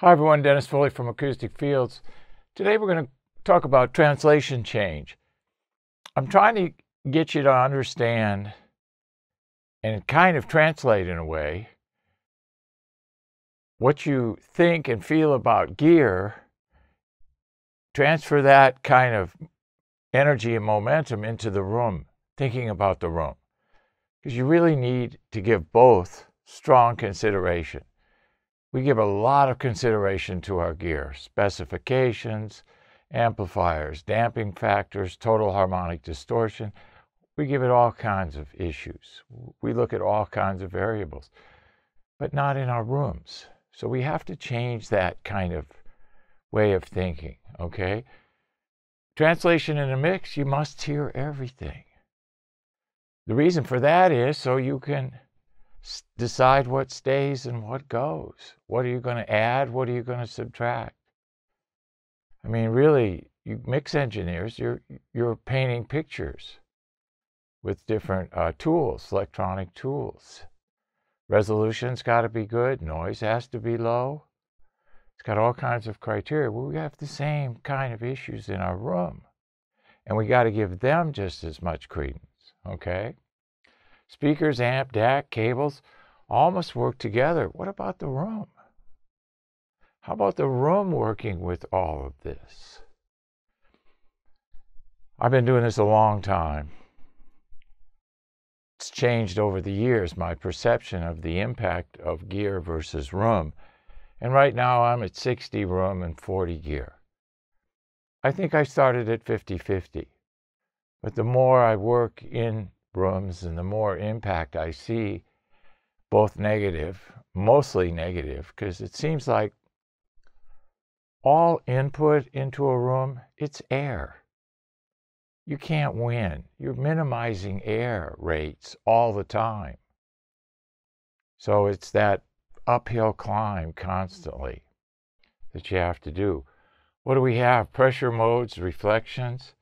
Hi everyone, Dennis Foley from Acoustic Fields. Today we're going to talk about translation change. I'm trying to get you to understand and kind of translate in a way what you think and feel about gear, transfer that kind of energy and momentum into the room, thinking about the room. Because you really need to give both strong consideration. We give a lot of consideration to our gear, specifications, amplifiers, damping factors, total harmonic distortion. We give it all kinds of issues. We look at all kinds of variables, but not in our rooms. So we have to change that kind of way of thinking, okay? Translation in a mix, you must hear everything. The reason for that is so you can decide what stays and what goes. What are you going to add? What are you going to subtract? I mean, really, you mix engineers, you're painting pictures with different tools, electronic tools. Resolution's got to be good. Noise has to be low. It's got all kinds of criteria. Well, we have the same kind of issues in our room, and we got to give them just as much credence, okay? Speakers, amp, DAC, cables, all must work together. What about the room? How about the room working with all of this? I've been doing this a long time. It's changed over the years, my perception of the impact of gear versus room. And right now I'm at 60 room and 40 gear. I think I started at 50-50. But the more I work in rooms and the more impact I see, both negative, mostly negative, because it seems like all input into a room, it's air. You can't win. You're minimizing air rates all the time. So it's that uphill climb constantly that you have to do. What do we have? Pressure modes, reflections.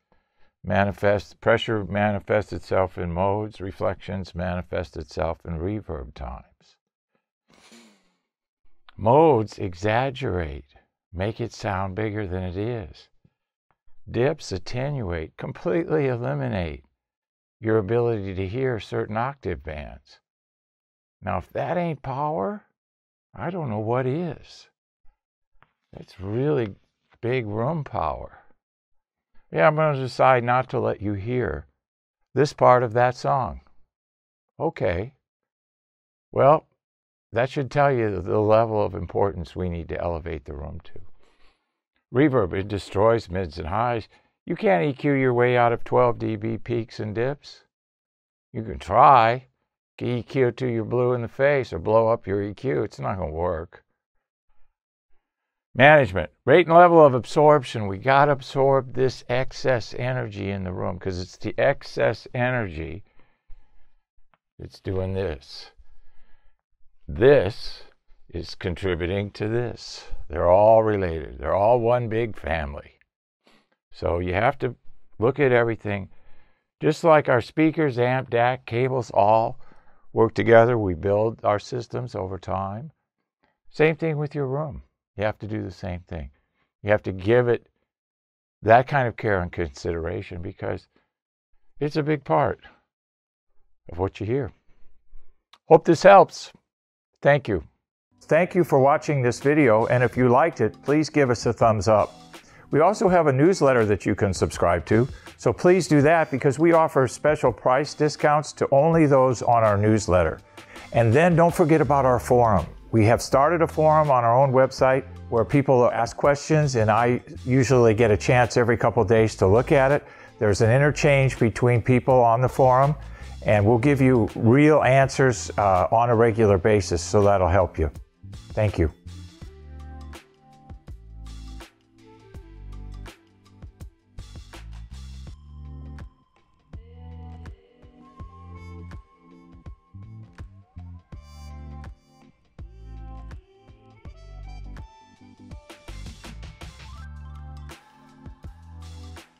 Pressure manifests itself in modes, reflections manifest itself in reverb times. Modes exaggerate, make it sound bigger than it is. Dips attenuate, completely eliminate your ability to hear certain octave bands. Now, if that ain't power, I don't know what is. That's really big room power. Yeah, I'm going to decide not to let you hear this part of that song. Okay. Well, that should tell you the level of importance we need to elevate the room to. Reverb, it destroys mids and highs. You can't EQ your way out of 12 dB peaks and dips. You can try. EQ till you're blue in the face or blow up your EQ. It's not going to work. Management, rate and level of absorption. We got to absorb this excess energy in the room because it's the excess energy that's doing this. This is contributing to this. They're all related. They're all one big family. So you have to look at everything. Just like our speakers, amp, DAC, cables, all work together. We build our systems over time. Same thing with your room. You have to do the same thing. You have to give it that kind of care and consideration because it's a big part of what you hear. Hope this helps. Thank you. Thank you for watching this video, and if you liked it, please give us a thumbs up. We also have a newsletter that you can subscribe to, so please do that because we offer special price discounts to only those on our newsletter. And then don't forget about our forum. We have started a forum on our own website where people ask questions, and I usually get a chance every couple of days to look at it. There's an interchange between people on the forum, and we'll give you real answers on a regular basis, so that'll help you. Thank you.